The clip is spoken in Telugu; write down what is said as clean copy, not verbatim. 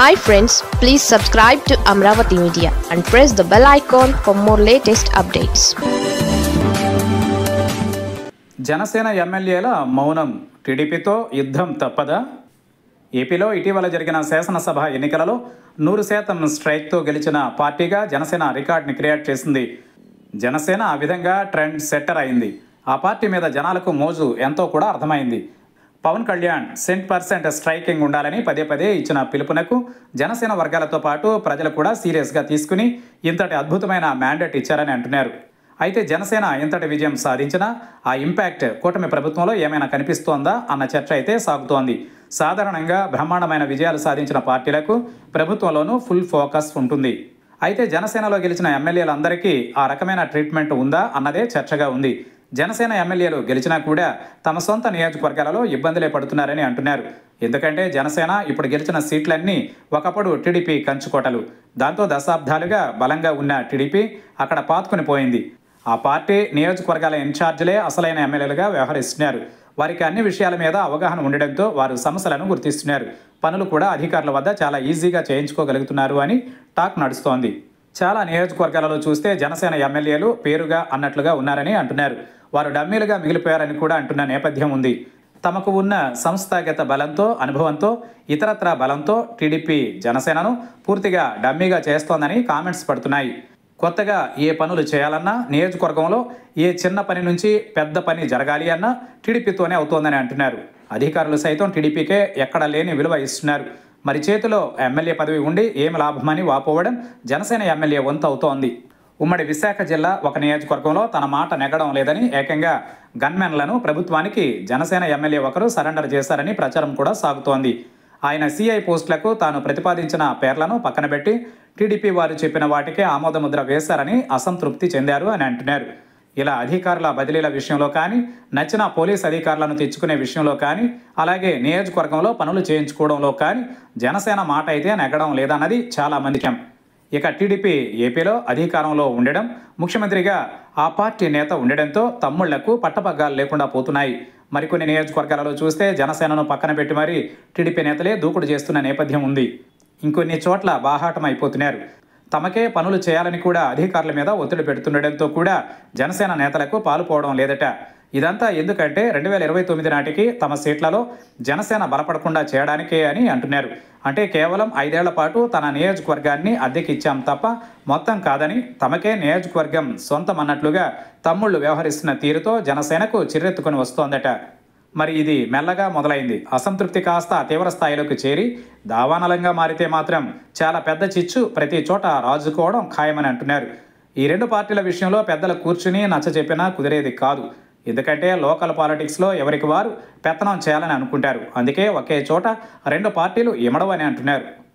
Hi friends, please subscribe to Amravati Media and press the bell icon for more latest updates. Janasena ఎమ్మెల్యేల మౌనం, టీడీపీతో యుద్ధం తప్పదా? ఏపీలో ఇటీవల జరిగిన శాసనసభ ఎన్నికలలో 100% స్ట్రైక్తో గెలిచిన పార్టీగా జనసేన రికార్డుని క్రియేట్ చేసింది. జనసేన ఆ విధంగా ట్రెండ్ సెట్టర్ అయింది. ఆ పార్టీ మీద జనాలకు మోజు ఎంతో కూడా అర్థమైంది. పవన్ కళ్యాణ్ 100% స్ట్రైకింగ్ ఉండాలని పదే పదే ఇచ్చిన పిలుపునకు జనసేన వర్గాలతో పాటు ప్రజలు కూడా సీరియస్గా తీసుకుని ఇంతటి అద్భుతమైన మ్యాండేట్ ఇచ్చారని అంటున్నారు. అయితే జనసేన ఇంతటి విజయం సాధించినా ఆ ఇంపాక్ట్ కూటమి ప్రభుత్వంలో ఏమైనా కనిపిస్తోందా అన్న చర్చ అయితే సాగుతోంది. సాధారణంగా బ్రహ్మాండమైన విజయాలు సాధించిన పార్టీలకు ప్రభుత్వంలోనూ ఫుల్ ఫోకస్ ఉంటుంది. అయితే జనసేనలో గెలిచిన ఎమ్మెల్యేలందరికీ ఆ రకమైన ట్రీట్మెంట్ ఉందా అన్నదే చర్చగా ఉంది. జనసేన ఎమ్మెల్యేలు గెలిచినా కూడా తమ సొంత నియోజకవర్గాలలో ఇబ్బందులే పడుతున్నారని అంటున్నారు. ఎందుకంటే జనసేన ఇప్పుడు గెలిచిన సీట్లన్నీ ఒకప్పుడు టీడీపీ కంచుకోటలు. దాంతో దశాబ్దాలుగా బలంగా ఉన్న టీడీపీ అక్కడ పాతుకుని పోయింది. ఆ పార్టీ నియోజకవర్గాల ఇన్ఛార్జీలే అసలైన ఎమ్మెల్యేలుగా వ్యవహరిస్తున్నారు. వారికి అన్ని విషయాల మీద అవగాహన ఉండడంతో వారు సమస్యలను గుర్తిస్తున్నారు. పనులు కూడా అధికారుల వద్ద చాలా ఈజీగా చేయించుకోగలుగుతున్నారు అని టాక్ నడుస్తోంది. చాలా నియోజకవర్గాలలో చూస్తే జనసేన ఎమ్మెల్యేలు పేరుగా అన్నట్లుగా ఉన్నారని అంటున్నారు. వారు డమ్మీలుగా మిగిలిపోయారని కూడా అంటున్న నేపథ్యం ఉంది. తమకు ఉన్న సంస్థాగత బలంతో, అనుభవంతో, ఇతరత్రా బలంతో టీడీపీ జనసేనను పూర్తిగా డమ్మీగా చేస్తోందని కామెంట్స్ పడుతున్నాయి. కొత్తగా ఏ పనులు చేయాలన్నా, నియోజకవర్గంలో ఏ చిన్న పని నుంచి పెద్ద పని జరగాలి అన్నా టీడీపీతోనే అవుతోందని అంటున్నారు. అధికారులు సైతం టీడీపీకే ఎక్కడ లేని విలువ ఇస్తున్నారు. మరి చేతిలో ఎమ్మెల్యే పదవి ఉండి ఏమి లాభమని వాపోవడం జనసేన ఎమ్మెల్యే వంతు అవుతోంది. ఉమ్మడి విశాఖ జిల్లా ఒక నియోజకవర్గంలో తన మాట నెగ్గడం లేదని ఏకంగా గన్మెన్లను ప్రభుత్వానికి జనసేన ఎమ్మెల్యే ఒకరు సరెండర్ చేశారని ప్రచారం కూడా సాగుతోంది. ఆయన సిఐ పోస్టులకు తాను ప్రతిపాదించిన పేర్లను పక్కన పెట్టి టీడీపీ వారు చెప్పిన వాటికే ఆమోదముద్ర వేశారని అసంతృప్తి చెందారు అని అంటున్నారు. ఇలా అధికారుల బదిలీల విషయంలో కానీ, నచ్చిన పోలీస్ అధికారులను తెచ్చుకునే విషయంలో కానీ, అలాగే నియోజకవర్గంలో పనులు చేయించుకోవడంలో కానీ జనసేన మాట అయితే నెగ్గడం లేదన్నది చాలా మందికి. ఇక టీడీపీ ఏపీలో అధికారంలో ఉండడం, ముఖ్యమంత్రిగా ఆ పార్టీ నేత ఉండడంతో తమ్ముళ్లకు పట్టపగ్గాలు లేకుండా పోతున్నాయి. మరికొన్ని నియోజకవర్గాలలో చూస్తే జనసేనను పక్కన పెట్టి మరీ టీడీపీ నేతలే దూకుడు చేస్తున్న నేపథ్యం ఉంది. ఇంకొన్ని చోట్ల బాహాటం అయిపోతున్నారు. తమకే పనులు చేయాలని కూడా అధికారుల మీద ఒత్తిడి పెడుతుండటంతో కూడా జనసేన నేతలకు పాలుపోవడం లేదట. ఇదంతా ఎందుకంటే 2029 నాటికి తమ సీట్లలో జనసేన బలపడకుండా చేయడానికే అని అంటున్నారు. అంటే కేవలం 5 ఏళ్ల పాటు తన నియోజకవర్గాన్ని అద్దెకిచ్చాం తప్ప మొత్తం కాదని, తమకే నియోజకవర్గం సొంతం అన్నట్లుగా తమ్ముళ్లు వ్యవహరిస్తున్న తీరుతో జనసేనకు చిర్రెత్తుకొని వస్తోందట. మరి ఇది మెల్లగా మొదలైంది. అసంతృప్తి కాస్త తీవ్ర స్థాయిలోకి చేరి దావానలంగా మారితే మాత్రం చాలా పెద్ద చిచ్చు ప్రతి చోట రాజుకోవడం ఖాయమని అంటున్నారు. ఈ రెండు పార్టీల విషయంలో పెద్దలు కూర్చుని నచ్చజెప్పినా కుదిరేది కాదు. ఎందుకంటే లోకల్ పాలిటిక్స్లో ఎవరికి వారు పెత్తనం చేయాలని అనుకుంటారు. అందుకే ఒకే చోట రెండు పార్టీలు ఇమడవని అంటున్నారు.